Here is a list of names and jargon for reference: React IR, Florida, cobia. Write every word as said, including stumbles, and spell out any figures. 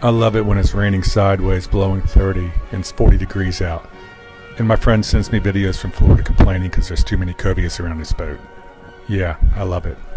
I love it when it's raining sideways, blowing thirty, and it's forty degrees out. And my friend sends me videos from Florida complaining because there's too many cobias around his boat. Yeah, I love it.